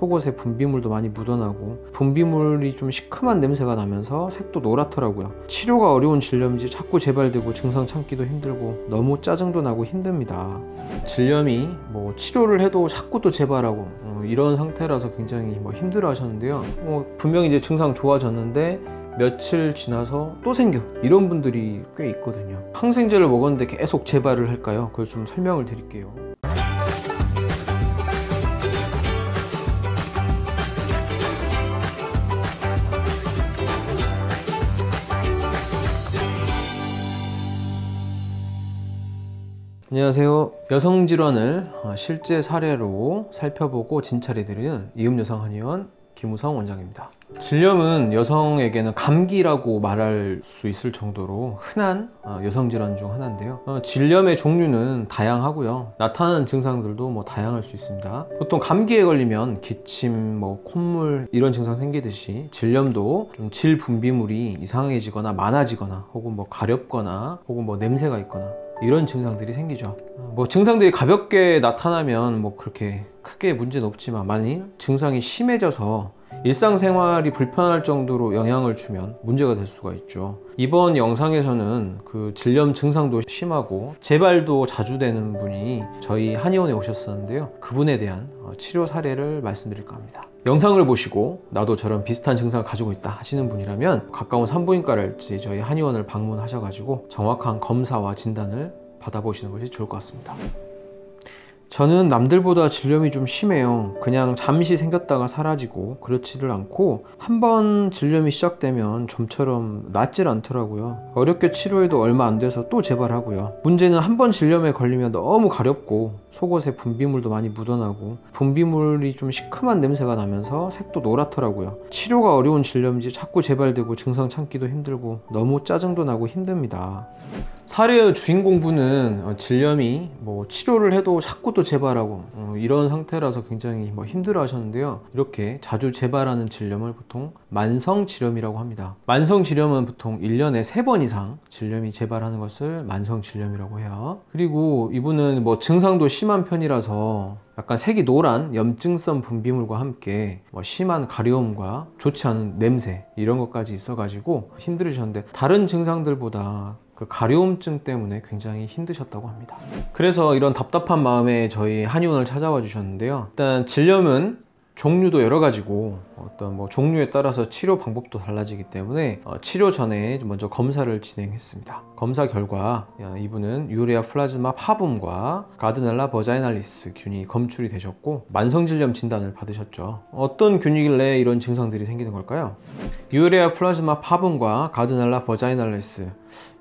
속옷에 분비물도 많이 묻어나고 분비물이 좀 시큼한 냄새가 나면서 색도 노랗더라고요. 치료가 어려운 질염인지 자꾸 재발되고 증상 참기도 힘들고 너무 짜증도 나고 힘듭니다. 질염이 뭐 치료를 해도 자꾸 또 재발하고 이런 상태라서 굉장히 힘들어 하셨는데요. 분명히 이제 증상 좋아졌는데 며칠 지나서 또 생겨, 이런 분들이 꽤 있거든요. 항생제를 먹었는데 계속 재발을 할까요? 그걸 좀 설명을 드릴게요. 안녕하세요. 여성 질환을 실제 사례로 살펴보고 진찰해드리는 이음여성 한의원 김우성 원장입니다. 질염은 여성에게는 감기라고 말할 수 있을 정도로 흔한 여성 질환 중 하나인데요. 질염의 종류는 다양하고요. 나타나는 증상들도 다양할 수 있습니다. 보통 감기에 걸리면 기침, 콧물 이런 증상 생기듯이 질염도 좀 질 분비물이 이상해지거나 많아지거나 혹은 가렵거나 혹은 냄새가 있거나 이런 증상들이 생기죠. 증상들이 가볍게 나타나면 그렇게 크게 문제는 없지만, 만일 증상이 심해져서 일상생활이 불편할 정도로 영향을 주면 문제가 될 수가 있죠. 이번 영상에서는 그 질염 증상도 심하고 재발도 자주 되는 분이 저희 한의원에 오셨었는데요. 그분에 대한 치료 사례를 말씀드릴까 합니다. 영상을 보시고 나도 저런 비슷한 증상을 가지고 있다 하시는 분이라면 가까운 산부인과랄지 저희 한의원을 방문하셔가지고 정확한 검사와 진단을 받아보시는 것이 좋을 것 같습니다. 저는 남들보다 질염이 좀 심해요. 그냥 잠시 생겼다가 사라지고 그렇지를 않고 한번 질염이 시작되면 좀처럼 낫질 않더라고요. 어렵게 치료해도 얼마 안 돼서 또 재발하고요. 문제는 한번 질염에 걸리면 너무 가렵고 속옷에 분비물도 많이 묻어나고 분비물이 좀 시큼한 냄새가 나면서 색도 노랗더라고요. 치료가 어려운 질염인지 자꾸 재발되고 증상 참기도 힘들고 너무 짜증도 나고 힘듭니다. 사례의 주인공분은 질염이 치료를 해도 자꾸 또 재발하고 이런 상태라서 굉장히 힘들어 하셨는데요. 이렇게 자주 재발하는 질염을 보통 만성질염이라고 합니다. 만성질염은 보통 1년에 3번 이상 질염이 재발하는 것을 만성질염이라고 해요. 그리고 이분은 증상도 심한 편이라서 약간 색이 노란 염증성 분비물과 함께 심한 가려움과 좋지 않은 냄새 이런 것까지 있어가지고 힘들으셨는데, 다른 증상들보다 그 가려움증 때문에 굉장히 힘드셨다고 합니다. 그래서 이런 답답한 마음에 저희 한의원을 찾아와 주셨는데요. 일단 질염은 종류도 여러 가지고 어떤 종류에 따라서 치료 방법도 달라지기 때문에 치료 전에 먼저 검사를 진행했습니다. 검사 결과 이분은 유레아플라즈마 파붐과 가드넬라 버자이날리스 균이 검출이 되셨고 만성질염 진단을 받으셨죠. 어떤 균이길래 이런 증상들이 생기는 걸까요? 유레아플라즈마 파붐과 가드넬라 버자이날리스,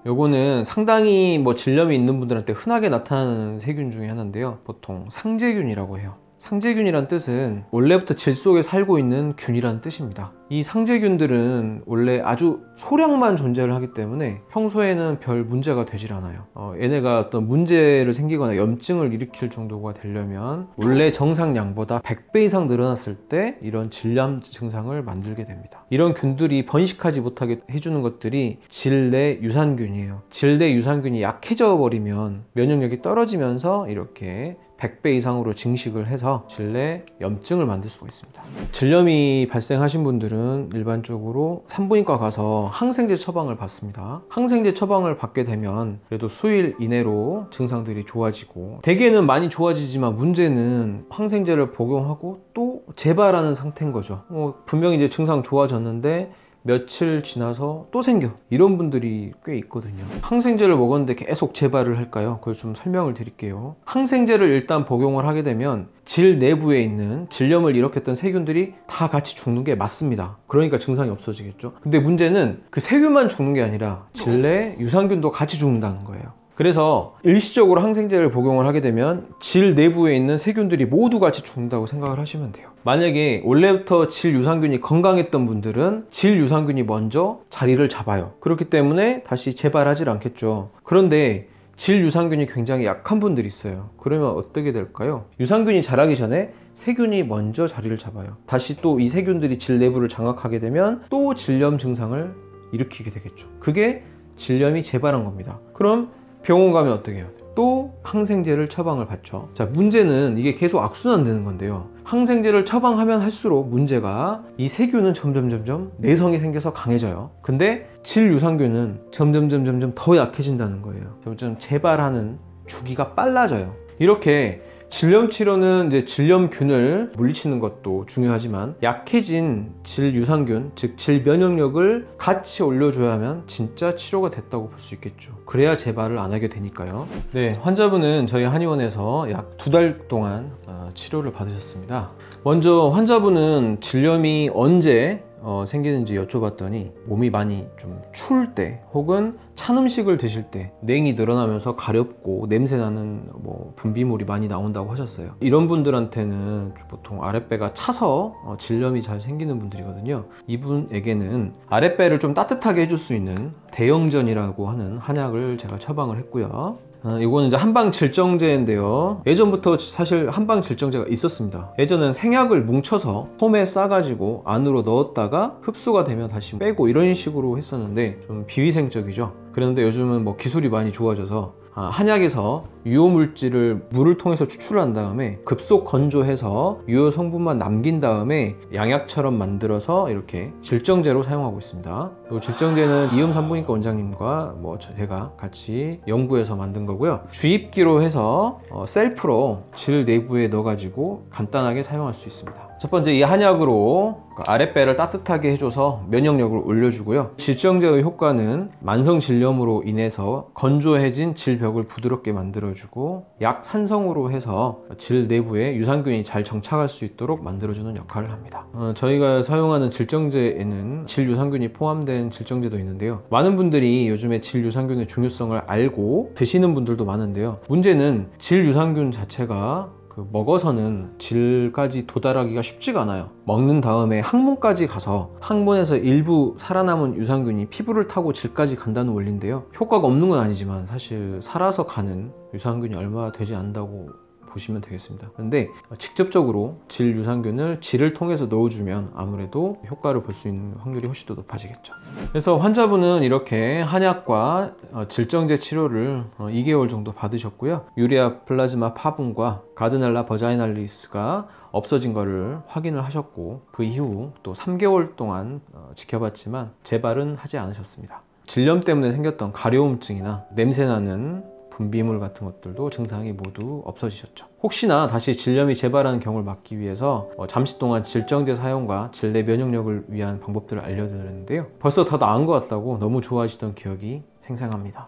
요거는 상당히 질염이 있는 분들한테 흔하게 나타나는 세균 중에 하나인데요. 보통 상재균이라고 해요. 상재균이란 뜻은 원래부터 질 속에 살고 있는 균이란 뜻입니다. 이 상재균들은 원래 아주 소량만 존재를 하기 때문에 평소에는 별 문제가 되질 않아요. 얘네가 어떤 문제를 생기거나 염증을 일으킬 정도가 되려면 원래 정상량보다 100배 이상 늘어났을 때 이런 질염 증상을 만들게 됩니다. 이런 균들이 번식하지 못하게 해주는 것들이 질내 유산균이에요. 질내 유산균이 약해져 버리면 면역력이 떨어지면서 이렇게 100배 이상으로 증식을 해서 질내 염증을 만들 수가 있습니다. 질염이 발생하신 분들은 일반적으로 산부인과 가서 항생제 처방을 받습니다. 항생제 처방을 받게 되면 그래도 수일 이내로 증상들이 좋아지고, 대개는 많이 좋아지지만 문제는 항생제를 복용하고 또 재발하는 상태인 거죠. 분명히 이제 증상 좋아졌는데 며칠 지나서 또 생겨, 이런 분들이 꽤 있거든요. 항생제를 먹었는데 계속 재발을 할까요? 그걸 좀 설명을 드릴게요. 항생제를 일단 복용을 하게 되면 질 내부에 있는 질염을 일으켰던 세균들이 다 같이 죽는 게 맞습니다. 그러니까 증상이 없어지겠죠. 근데 문제는 그 세균만 죽는 게 아니라 질내 유산균도 같이 죽는다는 거예요. 그래서 일시적으로 항생제를 복용을 하게 되면 질 내부에 있는 세균들이 모두 같이 죽는다고 생각을 하시면 돼요. 만약에 원래부터 질 유산균이 건강했던 분들은 질 유산균이 먼저 자리를 잡아요. 그렇기 때문에 다시 재발하질 않겠죠. 그런데 질 유산균이 굉장히 약한 분들이 있어요. 그러면 어떻게 될까요? 유산균이 자라기 전에 세균이 먼저 자리를 잡아요. 다시 또 이 세균들이 질 내부를 장악하게 되면 또 질염 증상을 일으키게 되겠죠. 그게 질염이 재발한 겁니다. 그럼 병원 가면 어떻게 해요? 또 항생제를 처방을 받죠. 자, 문제는 이게 계속 악순환 되는 건데요, 항생제를 처방하면 할수록 문제가, 이 세균은 점점 내성이 생겨서 강해져요. 근데 질유산균은 점점 더 약해진다는 거예요. 점점 재발하는 주기가 빨라져요. 이렇게 질염치료는 이제 질염균을 물리치는 것도 중요하지만 약해진 질유산균, 즉 질면역력을 같이 올려줘야 하면 진짜 치료가 됐다고 볼 수 있겠죠. 그래야 재발을 안 하게 되니까요. 네, 환자분은 저희 한의원에서 약 2달 동안 치료를 받으셨습니다. 먼저 환자분은 질염이 언제 생기는지 여쭤봤더니 몸이 많이 좀 추울 때, 혹은 찬 음식을 드실 때 냉이 늘어나면서 가렵고 냄새나는 뭐 분비물이 많이 나온다고 하셨어요. 이런 분들한테는 보통 아랫배가 차서 질염이 잘 생기는 분들이거든요. 이분에게는 아랫배를 좀 따뜻하게 해줄 수 있는 대영전이라고 하는 한약을 제가 처방을 했고요. 이거는 이제 한방질정제인데요, 예전부터 사실 한방질정제가 있었습니다. 예전엔 생약을 뭉쳐서 폼에 싸가지고 안으로 넣었다가 흡수가 되면 다시 빼고 이런 식으로 했었는데 좀 비위생적이죠. 그런데 요즘은 뭐 기술이 많이 좋아져서 한약에서 유효물질을 물을 통해서 추출한 다음에 급속 건조해서 유효성분만 남긴 다음에 양약처럼 만들어서 이렇게 질정제로 사용하고 있습니다. 이 질정제는 이음산부인과 원장님과 뭐 제가 같이 연구해서 만든 거고요, 주입기로 해서 셀프로 질 내부에 넣어가지고 간단하게 사용할 수 있습니다. 첫 번째, 이 한약으로 아랫배를 따뜻하게 해줘서 면역력을 올려주고요, 질정제의 효과는 만성질염으로 인해서 건조해진 질벽을 부드럽게 만들어주고 약산성으로 해서 질 내부에 유산균이 잘 정착할 수 있도록 만들어주는 역할을 합니다. 저희가 사용하는 질정제에는 질유산균이 포함된 질정제도 있는데요, 많은 분들이 요즘에 질유산균의 중요성을 알고 드시는 분들도 많은데요, 문제는 질유산균 자체가 먹어서는 질까지 도달하기가 쉽지가 않아요. 먹는 다음에 항문까지 가서 항문에서 일부 살아남은 유산균이 피부를 타고 질까지 간다는 원리인데요, 효과가 없는 건 아니지만 사실 살아서 가는 유산균이 얼마 되지 않는다고 보시면 되겠습니다. 그런데 직접적으로 질유산균을 질을 통해서 넣어주면 아무래도 효과를 볼 수 있는 확률이 훨씬 더 높아지겠죠. 그래서 환자분은 이렇게 한약과 질정제 치료를 2개월 정도 받으셨고요, 유레아플라즈마 파분과 가드넬라 버자이날리스가 없어진 것을 확인을 하셨고, 그 이후 또 3개월 동안 지켜봤지만 재발은 하지 않으셨습니다. 질염 때문에 생겼던 가려움증이나 냄새나는 분비물 같은 것들도 증상이 모두 없어지셨죠. 혹시나 다시 질염이 재발하는 경우를 막기 위해서 잠시 동안 질정제 사용과 질내 면역력을 위한 방법들을 알려드렸는데요, 벌써 다 나은 것 같다고 너무 좋아하시던 기억이 생생합니다.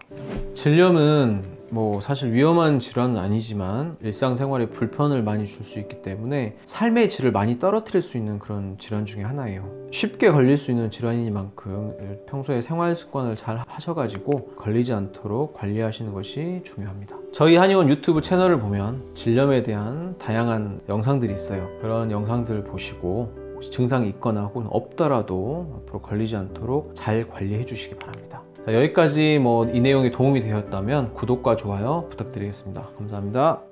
질염은 뭐 사실 위험한 질환은 아니지만 일상생활에 불편을 많이 줄 수 있기 때문에 삶의 질을 많이 떨어뜨릴 수 있는 그런 질환 중에 하나예요. 쉽게 걸릴 수 있는 질환이니만큼 평소에 생활 습관을 잘 하셔가지고 걸리지 않도록 관리하시는 것이 중요합니다. 저희 한의원 유튜브 채널을 보면 질염에 대한 다양한 영상들이 있어요. 그런 영상들을 보시고 혹시 증상이 있거나 혹은 없더라도 앞으로 걸리지 않도록 잘 관리해 주시기 바랍니다. 자, 여기까지 이 내용이 도움이 되었다면 구독과 좋아요 부탁드리겠습니다. 감사합니다.